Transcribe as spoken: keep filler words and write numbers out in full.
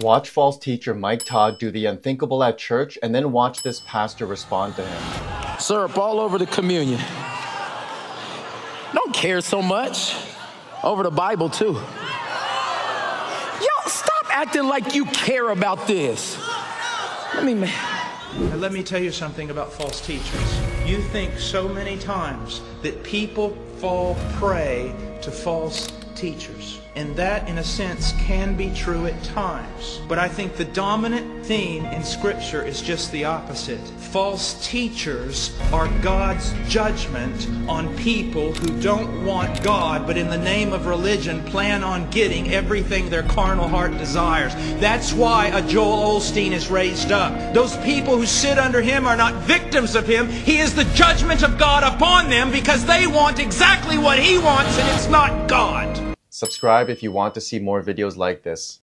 Watch false teacher Mike Todd do the unthinkable at church and then watch this pastor respond to him. Syrup all over the communion. Don't care so much. Over the Bible too. Yo, stop acting like you care about this. Let me, man. Let me tell you something about false teachers. You think so many times that people fall prey to false teachers. teachers. And that, in a sense, can be true at times. But I think the dominant theme in Scripture is just the opposite. False teachers are God's judgment on people who don't want God, but in the name of religion plan on getting everything their carnal heart desires. That's why a Joel Osteen is raised up. Those people who sit under him are not victims of him. He is the judgment of God upon them because they want exactly what he wants, and it's not God. Subscribe if you want to see more videos like this.